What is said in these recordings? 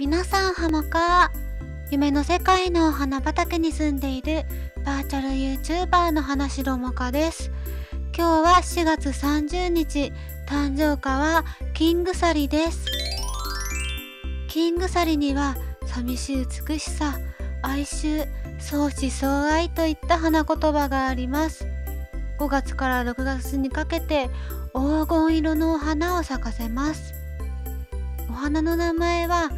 皆さんハモか夢の世界のお花畑に住んでいるバーチャル YouTuber の花城もかです。今日は4月30日誕生花はキングサリです。キングサリには寂しい美しさ、哀愁、相思相愛といった花言葉があります。5月から6月にかけて黄金色のお花を咲かせます。お花の名前は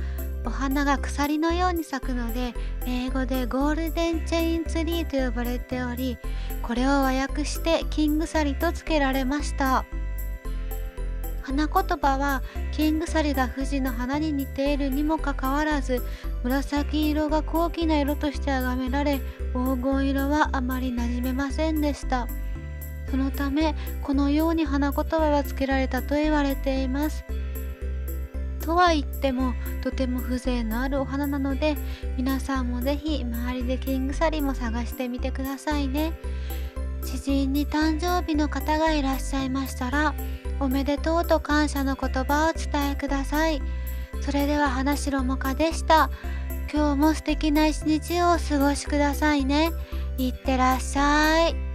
お花が鎖のように咲くので英語でゴールデンチェインツリーと呼ばれており、これを和訳してキングサリと付けられました。花言葉はキングサリが富士の花に似ているにもかかわらず紫色が高貴な色として崇められ、黄金色はあまり馴染めませんでした。そのためこのように花言葉は付けられたと言われています。とは言ってもとても風情のあるお花なので、皆さんもぜひ周りでキングサリも探してみてくださいね。知人に誕生日の方がいらっしゃいましたらおめでとうと感謝の言葉をお伝えください。それでは花城もかでした。今日も素敵な一日をお過ごしくださいね。いってらっしゃい。